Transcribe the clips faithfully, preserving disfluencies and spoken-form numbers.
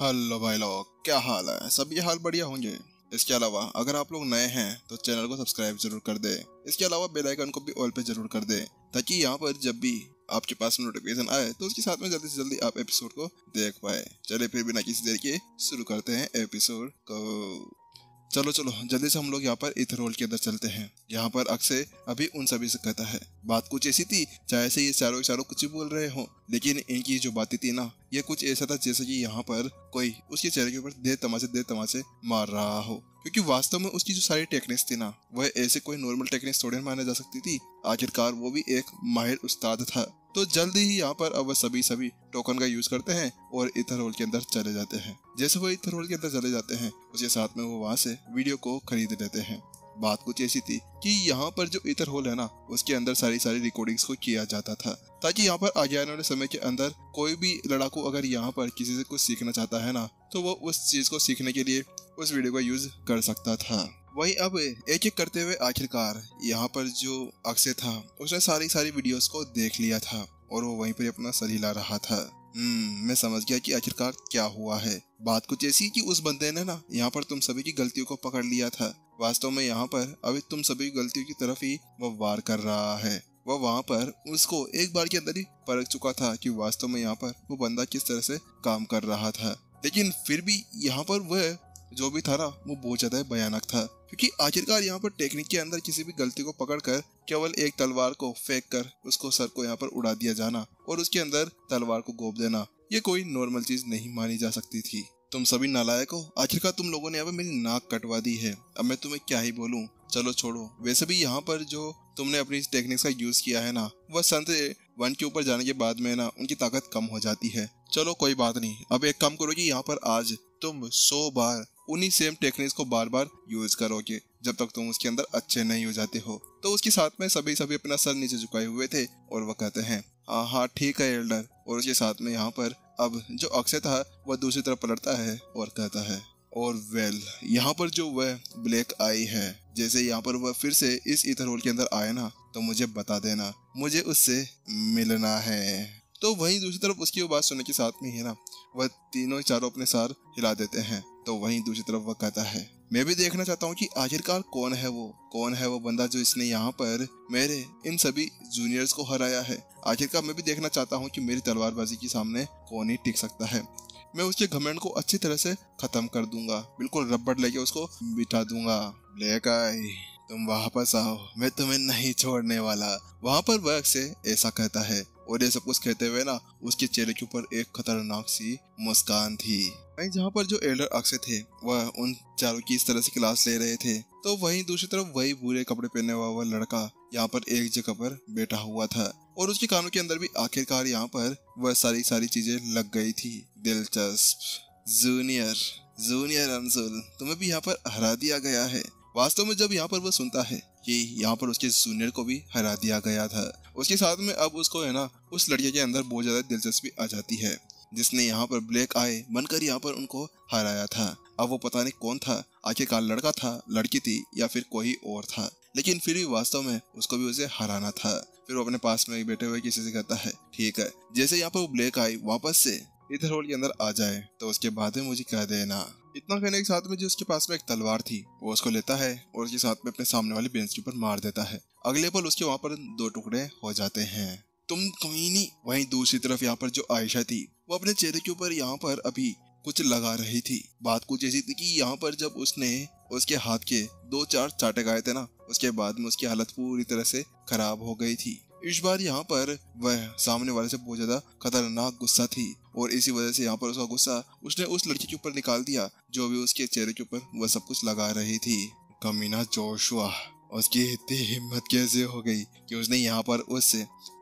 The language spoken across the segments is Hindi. हेलो भाई लोग, क्या हाल है? सभी हाल बढ़िया होंगे। इसके अलावा अगर आप लोग नए हैं तो चैनल को सब्सक्राइब जरूर कर दे। इसके अलावा बेल आइकन को भी ऑल पे जरूर कर दे ताकि यहाँ पर जब भी आपके पास नोटिफिकेशन आए तो उसके साथ में जल्दी से जल्दी आप एपिसोड को देख पाए। चलिए फिर बिना किसी देर के शुरू करते हैं एपिसोड को। चलो चलो जल्दी से हम लोग यहाँ पर इथरोल के अंदर चलते हैं। यहाँ पर अक्षय अभी उन सभी से कहता है, बात कुछ ऐसी थी चाहे से ये चारों चारों कुछ बोल रहे हो, लेकिन इनकी जो बातें थी ना, ये कुछ ऐसा था जैसे कि यहाँ पर कोई उसके चेहरे के ऊपर दे तमाचे दे तमाचे मार रहा हो, क्योंकि वास्तव में उसकी जो सारी टेक्निक्स थी ना, वह ऐसे कोई नॉर्मल टेक्निक्स थोड़ी माना जा सकती थी। आखिरकार वो भी एक माहिर उस्ताद था। तो जल्दी ही यहाँ पर अब वह सभी सभी टोकन का यूज करते हैं और इथरोल के अंदर चले जाते हैं। जैसे वो इथरोल के अंदर चले जाते हैं, उसके साथ में वो वहाँ से वीडियो को खरीद लेते हैं। बात कुछ ऐसी थी कि यहाँ पर जो इथरोल है ना, उसके अंदर सारी सारी रिकॉर्डिंग्स को किया जाता था ताकि यहाँ पर आगे आने वाले समय के अंदर कोई भी लड़ाकू अगर यहाँ पर किसी से कुछ सीखना चाहता है ना, तो वो उस चीज को सीखने के लिए उस वीडियो का यूज कर सकता था। वही अब एक एक करते हुए आखिरकार यहाँ पर जो अक्षय था, उसने सारी सारी वीडियोस को देख लिया था और वो वहीं पर अपना सर हिला रहा था। हम्म, मैं समझ गया कि आखिरकार क्या हुआ है। बात कुछ ऐसी कि उस बंदे ने ना यहाँ पर तुम सभी की गलतियों को पकड़ लिया था। वास्तव में यहाँ पर अभी तुम सभी की गलतियों की तरफ ही वह वार कर रहा है। वह वहाँ पर उसको एक बार के अंदर ही परख चुका था कि वास्तव में यहाँ पर वो बंदा किस तरह से काम कर रहा था, लेकिन फिर भी यहाँ पर वह जो भी था ना, वो बहुत ज्यादा भयानक था, क्योंकि आखिरकार यहाँ पर टेक्निक के अंदर किसी भी गलती को पकड़कर केवल एक तलवार को फेंक कर उसको सर को यहाँ पर उड़ा दिया जाना और उसके अंदर तलवार को गोब देना, ये कोई नॉर्मल चीज नहीं मानी जा सकती थी। तुम सभी नालायकों, आखिरकार तुम लोगों ने यहाँ पर मेरी नाक कटवा दी है। अब मैं तुम्हें क्या ही बोलूं, चलो छोड़ो। वैसे भी यहाँ पर जो तुमने अपनी टेक्निक्स का यूज किया है ना, वह संत वन के ऊपर जाने के बाद में ना उनकी ताकत कम हो जाती है। चलो कोई बात नहीं, अब एक काम करो कि यहाँ पर आज तुम सौ बार उन्हीं सेम टेक्निक्स को बार बार यूज करोगे जब तक तुम उसके अंदर अच्छे नहीं हो जाते हो। तो उसके साथ में सभी सभी अपना सर नीचे झुकाए हुए थे और वह कहते हैं, हाँ हाँ ठीक है एल्डर। और उसके साथ में यहाँ पर अब जो अक्षय था वह दूसरी तरफ पलटता है और कहता है, और वेल यहाँ पर जो वह ब्लैक आई है, जैसे यहाँ पर वह फिर से इस इथरोल के अंदर आए ना, तो मुझे बता देना, मुझे उससे मिलना है। तो वहीं दूसरी तरफ उसकी वो बात सुनने के साथ में ही ना, वह तीनों चारों अपने सर हिला देते हैं। तो वहीं दूसरी तरफ वह कहता है, मैं भी देखना चाहता हूँ कि आखिरकार कौन है वो, कौन है वो बंदा जो इसने यहाँ पर मेरे इन सभी जूनियर्स को हराया है। आखिरकार मैं भी देखना चाहता हूँ कि मेरी तलवारबाजी के सामने कौन ही टिक सकता है। मैं उसके घमंड को अच्छी तरह से खत्म कर दूंगा, बिल्कुल रबड़ लेके उसको बिठा दूंगा। ब्लैक आई, तुम वापस आओ, मैं तुम्हें नहीं छोड़ने वाला। वहाँ पर वह अक्षय ऐसा कहता है और ये सब कुछ कहते हुए ना, उसके चेहरे के ऊपर एक खतरनाक सी मुस्कान थी। वहीं जहाँ पर जो एल्डर अक्षय थे, वह उन चारों की इस तरह से क्लास ले रहे थे। तो वहीं दूसरी तरफ वही बुरे कपड़े पहने हुआ वह लड़का यहाँ पर एक जगह पर बैठा हुआ था और उसके कानों के अंदर भी आखिरकार यहाँ पर वह सारी सारी चीजें लग गई थी। दिलचस्प, जूनियर जूनियर अंशुल, तुम्हें भी यहाँ पर हरा दिया गया है। वास्तव में जब यहाँ पर वह सुनता है कि यहाँ पर उसके जूनियर को भी हरा दिया गया था, उसके साथ में अब उसको है ना उस लड़के के अंदर बहुत ज्यादा दिलचस्पी आ जाती है जिसने यहाँ पर ब्लैक आई बनकर यहाँ पर उनको हराया था। अब वो पता नहीं कौन था, आखिरकार लड़का था, लड़की थी या फिर कोई और था, लेकिन फिर भी वास्तव में उसको भी उसे हराना था। फिर वो अपने पास में बैठे हुए किसी से कहता है, ठीक है, जैसे यहाँ पर वो ब्लैक आई वापस से इथरोल के अंदर आ जाए तो उसके बाद में मुझे कह देना। इतना कहने के साथ में जो उसके पास में एक तलवार थी, वो उसको लेता है और उसके साथ में अपने सामने वाली बेंच के ऊपर मार देता है। अगले पल उसके वहाँ पर दो टुकड़े हो जाते हैं। तुम कमीनी। वहीं दूसरी तरफ यहाँ पर जो आयशा थी, वो अपने चेहरे के ऊपर यहाँ पर अभी कुछ लगा रही थी। बात कुछ ऐसी थी कि यहाँ पर जब उसने उसके हाथ के दो चार चाटे गए थे ना, उसके बाद में उसकी हालत पूरी तरह से खराब हो गई थी। इस बार यहाँ पर वह सामने वाले से बहुत ज्यादा खतरनाक गुस्सा थी और इसी वजह से यहाँ पर उसका गुस्सा उसने उस लड़की के ऊपर निकाल दिया जो भी उसके चेहरे के ऊपर वह सब कुछ लगा रही थी। कमीना जोशुआ, उसकी इतनी हिम्मत कैसे हो गई कि उसने यहाँ पर उस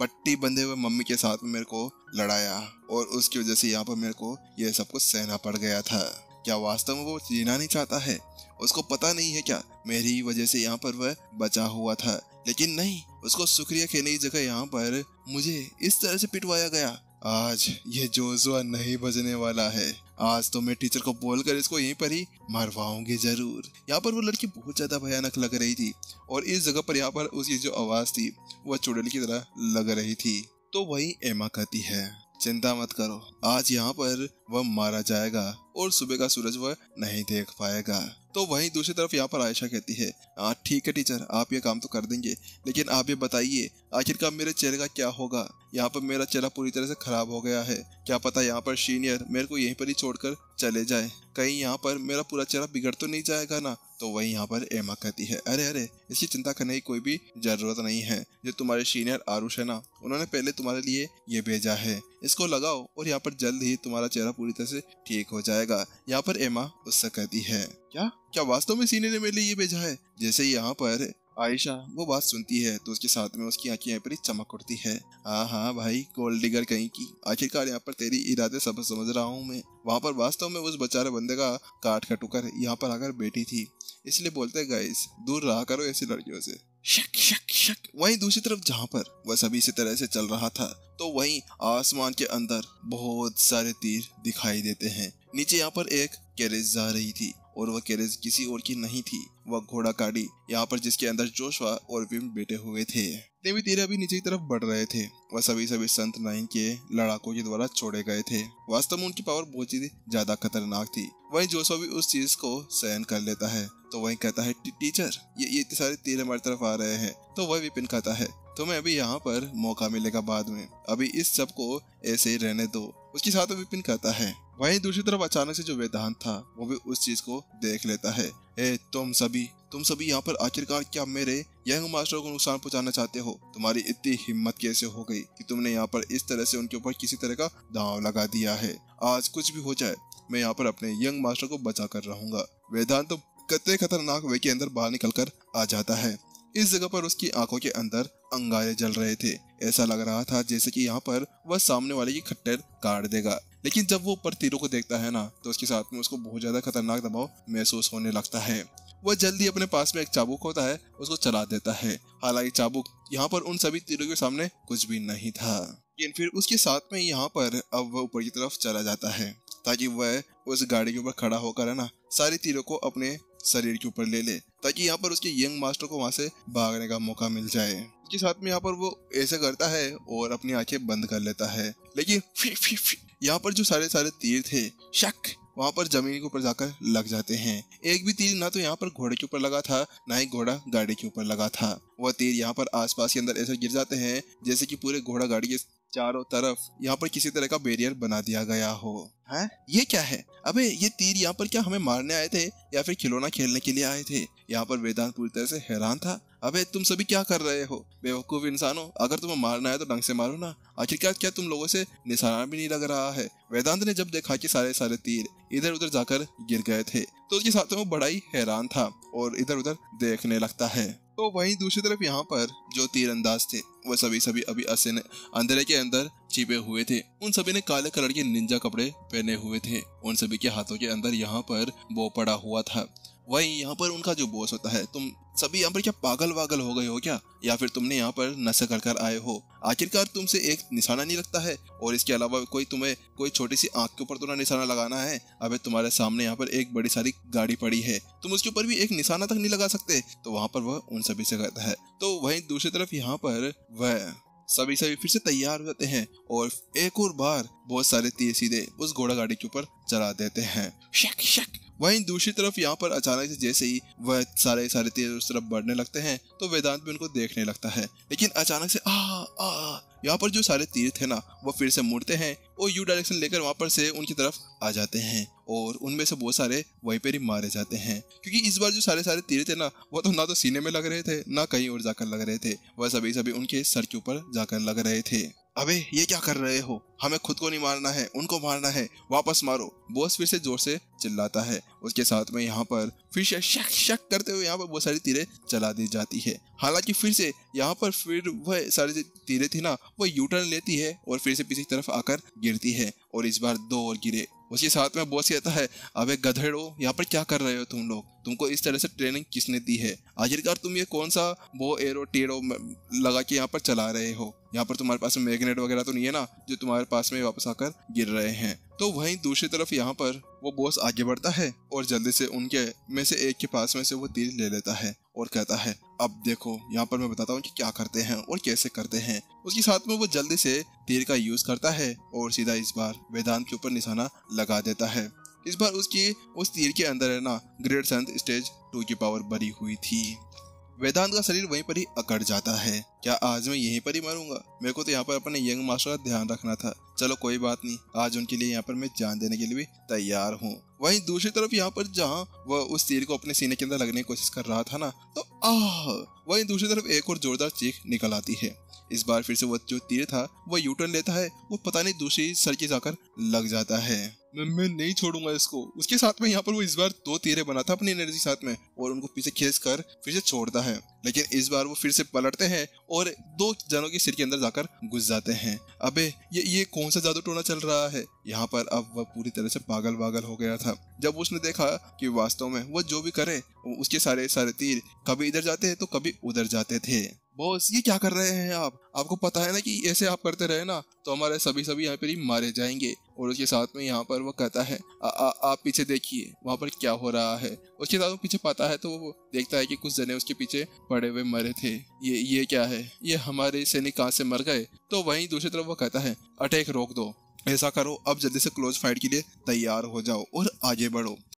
पट्टी बंधे हुए मम्मी के साथ में मेरे को लड़ाया और उसकी वजह से यहाँ पर मेरे को यह सब कुछ सहना पड़ गया था। क्या वास्तव में वो जीना नहीं चाहता है? उसको पता नहीं है क्या मेरी वजह से यहाँ पर वह बचा हुआ था? लेकिन नहीं, उसको शुक्रिया कहने की जगह यहाँ पर मुझे इस तरह से पिटवाया गया। आज ये जोजुआ नहीं बजने वाला है। आज तो मैं टीचर को बोलकर इसको यहीं पर ही मारवाऊंगी जरूर। यहाँ पर वो लड़की बहुत ज्यादा भयानक लग रही थी और इस जगह पर यहाँ पर उसकी जो आवाज थी वह चुड़ैल की तरह लग रही थी। तो वही एमा कहती है, चिंता मत करो, आज यहाँ पर वह मारा जाएगा और सुबह का सूरज वह नहीं देख पाएगा। तो वहीं दूसरी तरफ यहाँ पर आयशा कहती है, हाँ ठीक है टीचर, आप ये काम तो कर देंगे, लेकिन आप ये बताइए आखिरकार मेरे चेहरे का क्या होगा। यहाँ पर मेरा चेहरा पूरी तरह से खराब हो गया है, क्या पता यहाँ पर सीनियर मेरे को यहीं पर ही छोड़कर चले जाए, कहीं यहाँ पर मेरा पूरा चेहरा बिगड़ तो नहीं जाएगा ना। तो वहीं यहाँ पर एमा कहती है, अरे अरे इसकी चिंता करने की कोई भी जरूरत नहीं है, जो तुम्हारे सीनियर आरुष है ना, उन्होंने पहले तुम्हारे लिए ये भेजा है, इसको लगाओ और यहाँ पर जल्द ही तुम्हारा चेहरा पूरी तरह से ठीक हो जाएगा। यहाँ पर एमा उससे कहती है, क्या क्या वास्तव में सीनियर ने मेरे लिए ये भेजा है। जैसे यहाँ पर आयशा वो बात सुनती है तो उसके साथ में उसकी आंखें यहाँ पर ही चमक उठती है। हाँ हाँ भाई, गोल्ड डिगर कहीं की, आखिरकार यहाँ पर तेरी इरादे सब समझ रहा हूँ मैं। वहाँ पर वास्तव में उस बेचारे बंदे का काट कटुकर यहाँ पर आकर बैठी थी, इसलिए बोलते गाइस दूर रहा करो ऐसी लड़कियों से। शक शक शक। वहीं दूसरी तरफ जहाँ पर वह सभी इसी तरह से चल रहा था तो वहीं आसमान के अंदर बहुत सारे तीर दिखाई देते हैं। नीचे यहाँ पर एक कैरेज जा रही थी और वह कैरेज किसी और की नहीं थी, वह घोड़ा गाड़ी यहाँ पर जिसके अंदर जोशुआ और विम बैठे हुए थे। देवी तीर भी नीचे की तरफ बढ़ रहे थे, वह सभी सभी संत नाइन के लड़ाकों के द्वारा छोड़े गए थे। वास्तव में उनकी पावर बहुत ही ज्यादा खतरनाक थी, वहीं जोशुआ भी उस चीज को सहन कर लेता है। तो वहीं कहता है, टीचर ये ये इतने सारे तीर हमारी तरफ आ रहे हैं। तो वह विपिन कहता है, तुम्हें अभी यहाँ पर मौका मिलेगा बाद में, अभी इस सब को ऐसे ही रहने दो। उसके साथ विपिन कहता है। वहीं दूसरी तरफ अचानक से जो वेदांत था वो भी उस चीज को देख लेता है। ए तुम सभी तुम सभी यहाँ पर आखिरकार क्या मेरे यंग मास्टरों को नुकसान पहुँचाना चाहते हो। तुम्हारी इतनी हिम्मत कैसे हो गई कि तुमने यहाँ पर इस तरह से उनके ऊपर किसी तरह का दांव लगा दिया है। आज कुछ भी हो जाए मैं यहाँ पर अपने यंग मास्टर को बचा कर रहूंगा। वेदांत तो कतई खतरनाक वे के अंदर बाहर निकल कर आ जाता है। इस जगह पर उसकी आंखों के अंदर अंगारे जल रहे थे, ऐसा लग रहा था जैसे कि यहाँ पर वह सामने वाले की खट्टर काट देगा। लेकिन जब वो ऊपर तीरों को देखता है ना तो उसके साथ में उसको बहुत ज्यादा खतरनाक दबाव महसूस होने लगता है। वह जल्दी अपने पास में एक चाबुक होता है उसको चला देता है। हालांकि चाबुक यहाँ पर उन सभी तीरों के सामने कुछ भी नहीं था। लेकिन फिर उसके साथ में यहाँ पर अब वह ऊपर की तरफ चला जाता है ताकि वह उस गाड़ी के ऊपर खड़ा होकर है ना सारे तीरों को अपने शरीर के ऊपर ले ले, ताकि यहाँ पर उसके यंग मास्टर को वहाँ से भागने का मौका मिल जाए। उसके साथ में यहाँ पर वो ऐसे करता है और अपनी आंखें बंद कर लेता है। लेकिन फी, फी, फी, यहाँ पर जो सारे सारे तीर थे शक वहाँ पर जमीन के ऊपर जाकर लग जाते हैं। एक भी तीर ना तो यहाँ पर घोड़े के ऊपर लगा था ना ही घोड़ा गाड़ी के ऊपर लगा था। वह तीर यहाँ पर आसपास के अंदर ऐसे गिर जाते हैं जैसे कि पूरे घोड़ा गाड़ी के चारों तरफ यहाँ पर किसी तरह का बैरियर बना दिया गया हो। है ये क्या है, अबे ये तीर यहाँ पर क्या हमें मारने आए थे या फिर खिलौना खेलने के लिए आए थे। यहाँ पर वेदांत पूरी तरह से हैरान था। अबे तुम सभी क्या कर रहे हो बेवकूफ इंसानों, अगर तुम्हें मारना है तो ढंग से मारो ना, आखिरकार क्या तुम लोगों से निशाना भी नहीं लग रहा है। वेदांत ने जब देखा कि सारे सारे तीर इधर उधर जाकर गिर गए थे तो उसके साथ में बड़ा ही हैरान था और इधर उधर देखने लगता है। तो वहीं दूसरी तरफ यहाँ पर जो तीरंदाज थे वह सभी सभी अभी अंधेरे के अंदर छिपे हुए थे। उन सभी ने काले कलर के निंजा कपड़े पहने हुए थे, उन सभी के हाथों के अंदर यहाँ पर बो पड़ा हुआ था। वहीं यहाँ पर उनका जो बॉस होता है, तुम सभी यहाँ पर क्या पागल वागल हो गए हो क्या, या फिर तुमने यहाँ पर नशा कर कर आए हो। आखिरकार तुमसे एक निशाना नहीं लगता है और इसके अलावा कोई तुम्हें कोई छोटी सी आंख के ऊपर तो ना निशाना लगाना है। अबे तुम्हारे सामने यहाँ पर एक बड़ी सारी गाड़ी पड़ी है, तुम उसके ऊपर भी एक निशाना तक नहीं लगा सकते। तो वहाँ पर वह उन सभी से कहता है। तो वहीं दूसरी तरफ यहाँ पर वह सभी सभी फिर से तैयार हो जाते हैं और एक और बार बहुत सारे तीर सीधे उस घोड़ा गाड़ी के ऊपर चला देते हैं। शक शक। वहीं दूसरी तरफ यहाँ पर अचानक से जैसे ही वह सारे सारे तीर उस तरफ बढ़ने लगते हैं तो वेदांत भी उनको देखने लगता है। लेकिन अचानक से आ आ यहाँ पर जो सारे तीर थे ना वो फिर से मुड़ते हैं और यू डायरेक्शन लेकर वहाँ पर से उनकी तरफ आ जाते हैं और उनमें से बहुत सारे वहीं पर ही मारे जाते हैं। क्योंकि इस बार जो सारे सारे तीर थे ना वो तो ना तो सीने में लग रहे थे ना कहीं और जाकर लग रहे थे, वह सभी सभी उनके सर के ऊपर जाकर लग रहे थे। अबे ये क्या कर रहे हो, हमें खुद को नहीं मारना है उनको मारना है, वापस मारो। बॉस फिर से जोर से चिल्लाता है। उसके साथ में यहाँ पर फिर से शक शक करते हुए यहाँ पर बहुत सारी तीरें चला दी जाती है। हालांकि फिर से यहाँ पर फिर वह सारी तीरें थी ना वो यू टर्न लेती है और फिर से पीछे की तरफ आकर गिरती है और इस बार दो और गिरे। उसके साथ में बॉस कहता है, अबे गधेड़ो यहाँ पर क्या कर रहे हो तुम लोग, तुमको इस तरह से ट्रेनिंग किसने दी है। आखिरकार तुम ये कौन सा बो एरो टेरो लगा के यहाँ पर चला रहे हो, यहाँ पर तुम्हारे पास में मैग्नेट वगैरह तो नहीं है ना जो तुम्हारे पास में वापस आकर गिर रहे हैं। तो वहीं दूसरी तरफ यहाँ पर वो बॉस आगे बढ़ता है और जल्दी से उनके में से एक के पास में से वो तीर ले लेता है और कहता है, अब देखो यहाँ पर मैं बताता हूँ कि क्या करते हैं और कैसे करते हैं। उसके साथ में वो जल्दी से तीर का यूज करता है और सीधा इस बार वेदांत के ऊपर निशाना लगा देता है। इस बार उसकी उस तीर के अंदर है ना ग्रेट संत स्टेज टू की पावर भरी हुई थी। वेदांत का शरीर वहीं पर ही अकड़ जाता है। क्या आज मैं यहीं पर ही मरूंगा? मेरे को तो यहाँ पर अपने यंग मास्टर का ध्यान रखना था। चलो कोई बात नहीं, आज उनके लिए यहाँ पर मैं जान देने के लिए भी तैयार हूँ। वहीं दूसरी तरफ यहाँ पर जहाँ वह उस तीर को अपने सीने के अंदर लगने की कोशिश कर रहा था ना, तो आह वहीं दूसरी तरफ एक और जोरदार चीख निकल आती है। इस बार फिर से वो जो तीर था वो यूटर्न लेता है, वो पता नहीं दूसरी सर की जाकर लग जाता है। मैं नहीं छोड़ूंगा इसको। उसके साथ में यहाँ पर वो इस बार दो तीरे बनाता अपनी एनर्जी साथ में और उनको पीछे खींच कर फिर से छोड़ता है, लेकिन इस बार वो फिर से पलटते हैं और दो जनों के सिर के अंदर जाकर घुस जाते हैं। अबे ये ये कौन सा जादू टोना चल रहा है यहाँ पर? अब वह पूरी तरह से पागल पागल हो गया था जब उसने देखा कि वास्तव में वो जो भी करे उसके सारे सारे तीर कभी इधर जाते तो कभी उधर जाते थे। बॉस ये क्या कर रहे हैं आप? आपको पता है ना कि ऐसे आप करते रहे ना तो हमारे सभी सभी यहाँ पर ही मारे जाएंगे। और उसके साथ में यहाँ पर वो कहता है आ, आ, आप पीछे देखिए वहाँ पर क्या हो रहा है। उसके साथ वो पीछे पाता है तो वो देखता है कि कुछ जने उसके पीछे पड़े हुए मरे थे। ये ये क्या है? ये हमारे सैनिक कहाँ से मर गए? तो वहीं दूसरी तरफ वो कहता है अटैक रोक दो, ऐसा करो अब जल्दी से क्लोज फाइट के लिए तैयार हो जाओ और आगे बढ़ो।